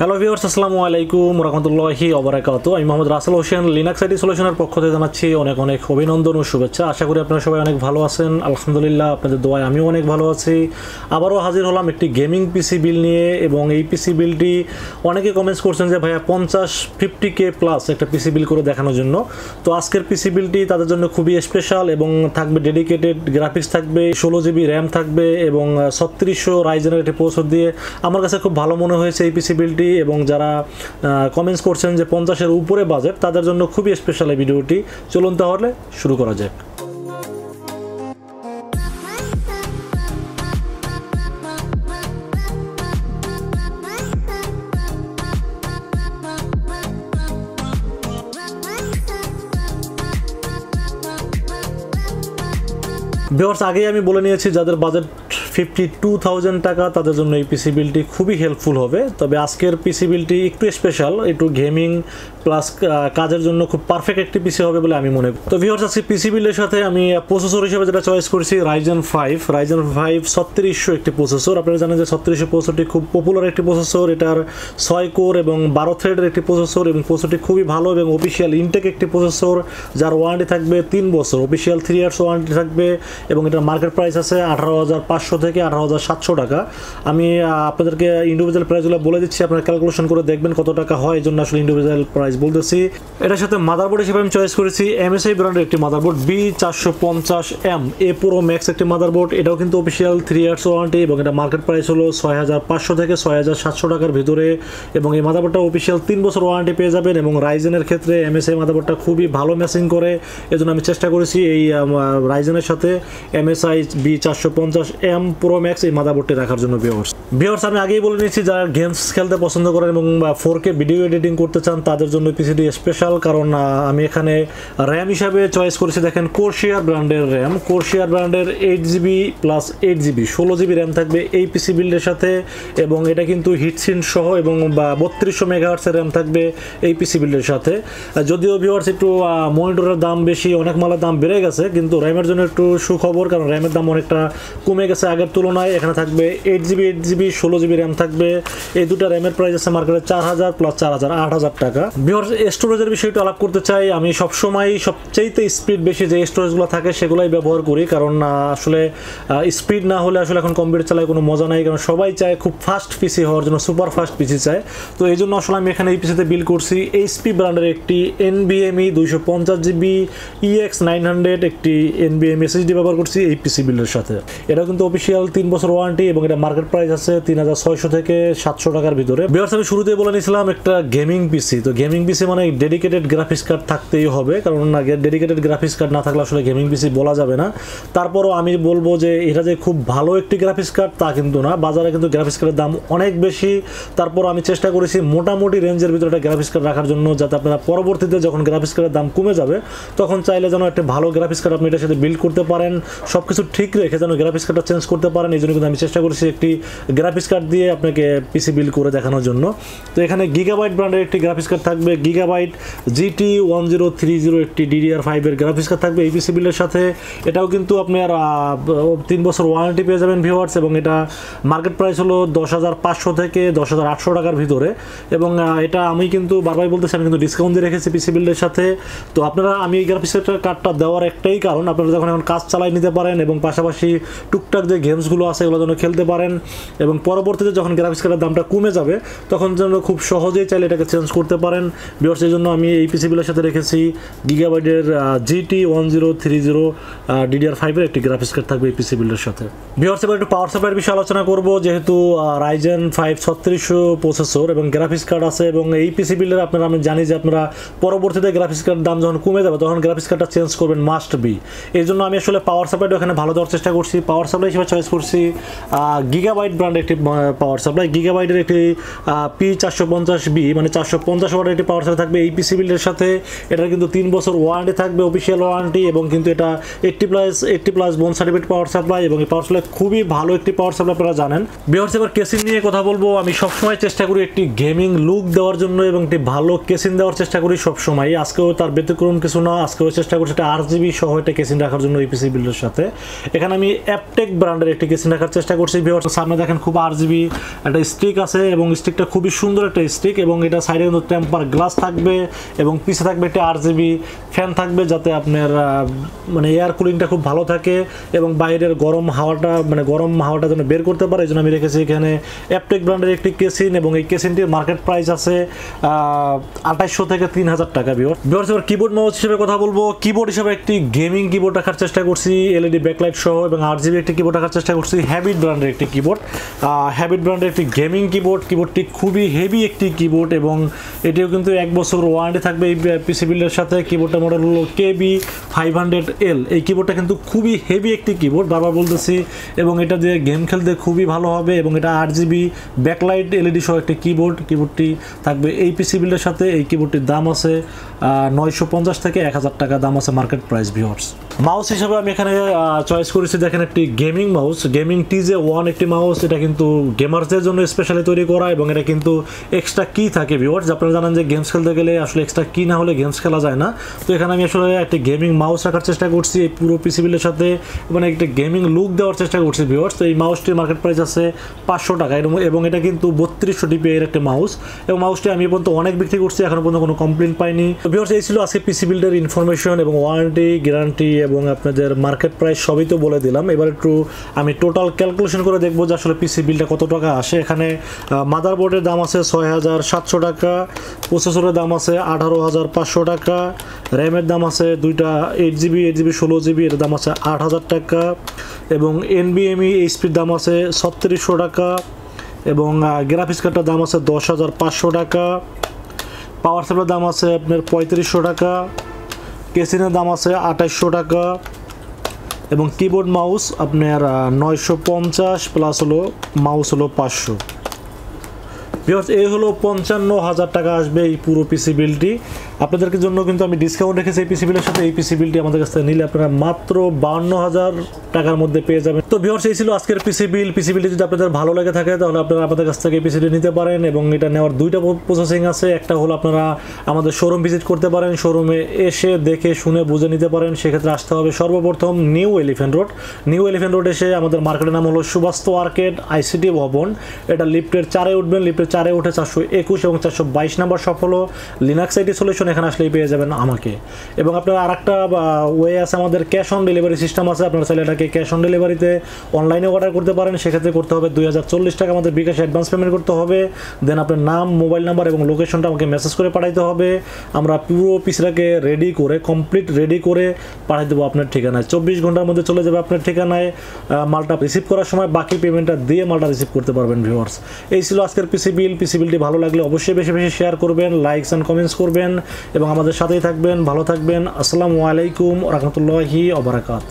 Hello viewers अस्सलामु आलैकुम रहमतुल्लाहि व बाराकातुहू। আমি মোহাম্মদ রাসেল হোসেন লিনাক্স আইটি সলিউশনের পক্ষ থেকে জানাচ্ছি অনেক অনেক অভিনন্দন ও শুভেচ্ছা। আশা করি আপনারা সবাই অনেক ভালো আছেন। আলহামদুলিল্লাহ, আপনাদের দোয়ায় আমিও অনেক ভালো আছি। আবারও হাজির হলাম একটি গেমিং পিসি বিল নিয়ে, এবং এই পিসি বিলটি অনেকে কমেন্টস করছেন যে ভাইয়া 50-50K প্লাস একটা পিসি বিল করে দেখানোর জন্য। তো আজকের পিসি বিলটি তাদের জন্য খুবই স্পেশাল, এবং থাকবে ডেডিকেটেড গ্রাফিক্স, থাকবে 16GB র্যাম থাকবে, এবং 3600 রাইজেনের একটি প্রসেসর দিয়ে। আমার কাছে খুব ভালো মনে হয়েছে এই পিসি বিলটি, এবং যারা কমেন্টস করছেন যে 50-এর উপরে বাজেট, তাদের জন্য খুবই স্পেশাল এই ভিডিওটি। চলুন তাহলে শুরু করা যাক। ভিউয়ার্স, আগেই আমি বলে নিয়েছি যাদের বাজেট 52,000 টাকা, তাদের জন্য এই পিসি বিলটি খুবই হেল্পফুল হবে। তবে আজকের পিসি বিলটি একটু স্পেশাল, একটু গেমিং প্লাস কাজের জন্য খুব পারফেক্ট একটি পিসি হবে বলে আমি মনে করি। তো ভিউয়ার্স, আজকে পিসি বিলের সাথে আমি প্রসেসর হিসেবে যেটা চয়েস করছি Ryzen 5 3600 একটি প্রসেসর। আপনারা জানেন যে 3600 প্রসেসরটি খুব পপুলার একটি প্রসেসর। এটার 6 কোর এবং 12 থ্রেডের একটি প্রসেসর, এবং প্রসেসরটি খুবই ভালো এবং অফিসিয়াল ইনটেক একটি প্রসেসর, যার ওয়ারেন্টি থাকবে 3 বছর, অফিসিয়াল 3 ইয়ার্স ওয়ারেন্টি থাকবে, এবং এটার মার্কেট প্রাইস আছে 18,500 থেকে 18,700 টাকা। আমি আপনাদেরকে ইন্ডিভিজুয়াল প্রাইসগুলো বলে দিচ্ছি, আপনারা ক্যালকুলেশন করে দেখবেন কত টাকা হয়, এই জন্য আসলে ইন্ডিভিজুয়াল প্রাইস বলতেছি। এটার সাথে মাদারবোর্ড হিসেবে আমি চয়েস করেছি MSI ব্র্যান্ডের একটি motherboard B450M A Pro Max একটি মাদারবোর্ড। এটাও কিন্তু অফিসিয়াল 3 ইয়ার্স ওয়ারেন্টি, এবং এটা মার্কেট প্রাইস হলো 6,500 থেকে 6,700 টাকার ভিতরে, এবং এই মাদারবোর্ডটা অফিসিয়াল 3 বছর ওয়ারেন্টি পেয়ে যাবেন। এবং রাইজেনের ক্ষেত্রে MSI মাদারবোর্ডটা খুবই ভালো ম্যাচিং করে, এজন্য আমি চেষ্টা করেছি এই রাইজেনের সাথে MSI B450M Pro Max এই মাদারবোর্ডটি রাখার জন্য। ভিউয়ার্স, আমি আগেই বলে নিয়েছি যারা গেমস খেলতে পছন্দ করেন এবং 4K ভিডিও এডিটিং করতে চান, তাদের জন্য পিসিটি স্পেশাল, কারণ আমি এখানে র্যাম হিসাবে চয়েস করেছি, দেখেন Corsair ব্র্যান্ডের র্যাম, Corsair ব্র্যান্ডের 8GB + 8GB 16GB র্যাম থাকবে এই পিসি বিল্ডের সাথে, এবং এটা কিন্তু হিটসিন সহ, এবং 3200 MHz র্যাম থাকবে এই পিসি বিল্ডের সাথে। যদিও ভিউয়ার্স একটু মনিটরের দাম বেশি, অনেক মালের দাম বেড়ে গেছে, কিন্তু র্যামের জন্য একটু সুখবর, কারণ র্যামের দাম অনেকটা কমে গেছে আগের তুলনায়। এখানে থাকবে 8GB 16GB র্যাম থাকবে। এই দুটো র্যামের প্রাইস আছে মার্কেটে 4,000 + 4,000 8,000 টাকা। ভিউয়ার্স, স্টোরেজের বিষয়টা আলাপ করতে চাই। আমি সবসময় সবচাইতে স্পিড বেশি যে স্টোরেজগুলো থাকে সেগুলোই ব্যবহার করি, কারণ আসলে স্পিড না হলে আসলে এখন কম্পিউটার চালায় কোনো মজা নাই, কারণ সবাই চায় খুব ফাস্ট পিসি হওয়ার জন্য, সুপার ফাস্ট পিসি চায়। তো এই জন্য আসলে আমি এখানে এই পিসিতে বিল করছি HP ব্র্যান্ডের একটি NVMe 250GB EX900 একটি NVMe SSD ব্যবহার করছি এই পিসি বিলের সাথে। এটা কিন্তু অফিসিয়াল 3 বছর ওয়ারেন্টি, এবং এটা মার্কেট প্রাইস আছে 3,600 থেকে 700 টাকার ভিতরে। ভিউয়ার্স, আমি শুরুতে বলে নিয়েছিলাম একটা গেমিং পিসি, তো গেমিং পিসি মানে ডেডিকেটেড গ্রাফিক্স কার্ড থাকতেই হবে, কারণ না ডেডিকেটেড গ্রাফিক্স কার্ড না থাকলে আসলে গেমিং পিসি বলা যাবে না। তারপরও আমি বলবো যে এটা যে খুব ভালো একটি গ্রাফিক্স কার্ড তা কিন্তু না, বাজারে কিন্তু গ্রাফিক্স কার্ডের দাম অনেক বেশি। তারপর আমি চেষ্টা করেছি মোটামুটি রেঞ্জের ভিতরে একটা গ্রাফিক্স কার্ড রাখার জন্য, যাতে আপনারা পরবর্তীতে যখন গ্রাফিক্স কার্ডের দাম কমে যাবে, তখন চাইলে যেন একটা ভালো গ্রাফিক্স কার্ড আপনি এটার সাথে বিল্ড করতে পারেন, সব কিছু ঠিক রেখে যেন গ্রাফিক্স কার্ডটা চেঞ্জ করতে পারেন। এই জন্য কিন্তু আমি চেষ্টা করেছি একটি গ্রাফিক্স কার্ড দিয়ে আপনাকে পিসি বিল্ড করে দেখানোর জন্য। তো এখানে গিগাবাইট ব্র্যান্ডের একটি গ্রাফিক্স কার্ড থাকবে, Gigabyte GT 1030 একটি DDR5 এর গ্রাফিক্স কার্ড থাকবে এই পিসি বিলের সাথে। এটাও কিন্তু আপনার 3 বছর ওয়ারেন্টি পেয়ে যাবেন ভিউয়ার্স, এবং এটা মার্কেট প্রাইস হলো 10,500 থেকে 10,800 টাকার ভিতরে, এবং এটা আমি কিন্তু বারবার বলতেছি আমি কিন্তু ডিসকাউন্ট দিয়ে রেখেছি পিসি বিলের সাথে। তো আপনারা আমি এই গ্রাফিক্স কার্ডটা দেওয়ার একটাই কারণ, আপনারা যখন এখন কাজ চালাই নিতে পারেন, এবং পাশাপাশি টুকটাক যে গেমসগুলো আছে এগুলো যেন খেলতে পারেন, এবং পরবর্তীতে যখন গ্রাফিক্স কার্ডের দামটা কমে যাবে তখন যেন খুব সহজেই চাইলে এটাকে চেঞ্জ করতে পারেন ভিউয়ার্স। এই জন্য আমি এই পিসি বিলের সাথে রেখেছি গিগাবাইটের GT 1030 DDR5 এর একটি গ্রাফিক্স কার্ড থাকবে এই পিসি বিলের সাথে। ভিউয়ার্স, এবার একটু পাওয়ার সাপ্লাইয়ের বিষয়ে আলোচনা করব, যেহেতু Ryzen 5 3600 প্রসেসর এবং গ্রাফিক্স কার্ড আছে, এবং এই পিসি বিলের আপনারা আমি জানি যে আপনারা পরবর্তীতে গ্রাফিক্স কার্ডের দাম যখন কমে যাবে তখন গ্রাফিক্স কার্ডটা চেঞ্জ করবেন মাস্ট বি। এই জন্য আমি আসলে পাওয়ার সাপ্লাইটা এখানে ভালো দেওয়ার চেষ্টা করছি। পাওয়ার সাপ্লাই হিসেবে চয়েস করছি গিগাবাইট ব্র্যান্ডের একটি পাওয়ার সাপ্লাই, গিগাবাইটের একটি P450B মানে 450 ওয়াটের একটি পাওয়ার সাপ্লাই থাকবে এই পিসি বিলের সাথে। এটার কিন্তু 3 বছর ওয়ারেন্টি থাকবে, অফিসিয়াল ওয়ারেন্টি, এবং কিন্তু এটা 80+ বোন সার্টিফিকেট পাওয়ার সাপ্লাই, এবং এই পাওয়ার সাপ্লাই খুবই ভালো একটি পাওয়ার সাপ্লাই আপনারা জানেন। ভিউয়ার্স, এবার কেসিং নিয়ে কথা বলবো। আমি সবসময় চেষ্টা করি একটি গেমিং লুক দেওয়ার জন্য, এবং একটি ভালো কেসিং দেওয়ার চেষ্টা করি সবসময়। আজকেও তার ব্যতিক্রম কিছু না, আজকেও চেষ্টা করছি একটা 8GB সহ একটা কেসিং রাখার জন্য এই পিসি বিলের সাথে। এখানে আমি অ্যাপটেক ব্র্যান্ড আপনাদের একটি কিছু দেখার চেষ্টা করছি ভিউয়ার্স। সামনে দেখেন খুব আরজিবি একটা স্টিক আছে এবং স্টিকটা খুবই সুন্দর একটা স্টিক এবং এটা সাইডে কিন্তু টেম্পার গ্লাস থাকবে এবং পিছে থাকবে একটা আরজিবি ফ্যান থাকবে যাতে আপনার মানে এয়ার কুলিংটা খুব ভালো থাকে এবং বাইরের গরম হাওয়াটা যেন বের করতে পারে। এই জন্য আমি রেখেছি এখানে অ্যাপটেক ব্র্যান্ডের একটি কেসিন এবং এই কেসিনটির মার্কেট প্রাইস আছে 2800 থেকে 3000 টাকা। ভিউয়ার্স এবার কিবোর্ড মাউস হিসেবে কথা বলবো। কিবোর্ড হিসেবে একটি গেমিং কিবোর্ড রাখার চেষ্টা করছি এলইডি ব্যাকলাইট সহ এবং আরজিবি একটি কিবোর্ড রাখার চেষ্টা করছি। হ্যাবিট ব্র্যান্ডের একটি কিবোর্ড, হ্যাবিট ব্র্যান্ডের একটি গেমিং কিবোর্ড। কিবোর্ডটি খুবই হেভি একটি কিবোর্ড এবং এটিও কিন্তু 1 বছর ওয়ারেন্টি থাকবে এই পিসি বিল্ডের সাথে। কিবোর্ডটা মডেল হলো KB 500L। এই কিবোর্ডটা কিন্তু খুবই হেভি একটি কিবোর্ড, বারবার বলতেছি, এবং এটা দিয়ে গেম খেলতে খুবই ভালো হবে এবং এটা আরজিবি ব্যাকলাইট এলইডি সহ একটি কিবোর্ড। কিবোর্ডটি থাকবে এই পিসি বিল্ডের সাথে। এই কিবোর্ডটির দাম আছে 950 থেকে 1000 টাকা দাম আছে মার্কেট প্রাইস। ভিউয়ার্স মাউস হিসেবে আমি এখানে চয়েস করেছি দেখেন একটি গেমিং মাউস, গেমিং TJ1 একটি মাউস। এটা কিন্তু গেমারদের জন্য স্পেশালি তৈরি করা এবং এটা কিন্তু এক্সট্রা কি থাকে ভিউয়ার্স। আপনারা জানেন যে গেমস খেলতে গেলে আসলে এক্সট্রা কি না হলে গেমস খেলা যায় না। তো এখানে আমি আসলে একটি গেমিং মাউস রাখার চেষ্টা করছি এই পুরো পিসি বিলের সাথে, মানে একটা গেমিং লুক দেওয়ার চেষ্টা করছি ভিউয়ার্স। তো এই মাউসটির মার্কেট প্রাইস আছে 500 টাকা এবং এটা কিন্তু 3200 DPI এর একটা মাউস এবং মাউসটি আমি পর্যন্ত অনেক বিক্রি করছি, এখনো পর্যন্ত কোনো কমপ্লেন পাইনি। তো ভিউয়ার্স এই ছিল আজকে পিসি বিল্ডের ইনফরমেশন এবং ওয়ারেন্টি, গ্যারান্টি এবং আপনাদের মার্কেট প্রাইস সবই তো বলে দিলাম। এবার একটু আমি টোটাল ক্যালকুলেশন করে দেখবো যে আসলে পিসি বিলটা কত টাকা আসে। এখানে মাদারবোর্ডের দাম আছে 6700 টাকা, প্রসেসরের দাম আছে 18500 টাকা, র্যামের দাম আছে দুইটা 8GB 16GB এর দাম আছে 8000 টাকা এবং NVMe SSD দাম আছে 3600 টাকা এবং গ্রাফিক্স কার্ডটার দাম আছে 10500 টাকা, পাওয়ার সাপ্লাইয়ের দাম আছে আপনার 3500 টাকা, কেসিনের দাম আছে 2800 টাকা এবং কিবোর্ড মাউস আপনার 950 প্লাস হলো মাউস হলো 500। ভিউয়ার্স এই হলো 55000 টাকা আসবে এই পুরো পিসি বিলটি। আপনাদের জন্য কিন্তু আমি ডিসকাউন্ট রেখেছি এই পিসি বিলের সাথে। এই পিসি বিলটি আমাদের কাছ থেকে নিলে আপনারা মাত্র 52000 টাকার মধ্যে পেয়ে যাবেন। তো ভিউয়ার্স এই ছিল আজকের পিসি বিল। পিসি বিলটি যদি আপনাদের ভালো লাগে থাকে তাহলে আপনারা আমাদের কাছ থেকে পিসিটি নিতে পারেন এবং এটা নেওয়ার দুইটা প্রসেসিং আছে। একটা হলো আপনারা আমাদের শোরুম ভিজিট করতে পারেন, শোরুমে এসে দেখে শুনে বুঝে নিতে পারেন। সেক্ষেত্রে আসতে হবে সর্বপ্রথম নিউ এলিফ্যান্ট রোড এসে আমাদের মার্কেটের নাম হলো সুবাস্তু আর্কেড ICT ভবন। এটা লিফটের 4-এ উঠবেন, লিফটের 4-এ উঠে 421 এবং 422 নম্বর শপ হলো লিনাক্স IT সলিউশন। এখানে আসলেই পেয়ে যাবেন আমাকে। এবং আপনারা আরেকটা ওয়ে আছে আমাদের ক্যাশ অন ডেলিভারি সিস্টেম আছে, আপনারা চাইলে এটাকে ক্যাশ অন ডেলিভারিতে অনলাইনে অর্ডার করতে পারেন। সেক্ষেত্রে করতে হবে 2040 টাকা আমাদের বিকাশে অ্যাডভান্স পেমেন্ট করতে হবে। দেন আপনার নাম, মোবাইল নাম্বার এবং লোকেশনটা আমাকে মেসেজ করে পাঠাইতে হবে। আমরা পুরো পিসটাকে কমপ্লিট রেডি করে পাঠিয়ে দেবো আপনার ঠিকানায়। 24 ঘন্টার মধ্যে চলে যাবে আপনার ঠিকানায়। মালটা রিসিভ করার সময় বাকি পেমেন্টটা দিয়ে মালটা রিসিভ করতে পারবেন। ভিউয়ার্স এই ছিল আজকের পিসি বিলটি ভালো লাগলে অবশ্যই বেশি শেয়ার করবেন, লাইকস অ্যান্ড কমেন্টস করবেন এবং আমাদের সাথেই থাকবেন। ভালো থাকবেন। আসসালামু আলাইকুম ওয়া রাহমাতুল্লাহি ওয়া বারাকাতুহু।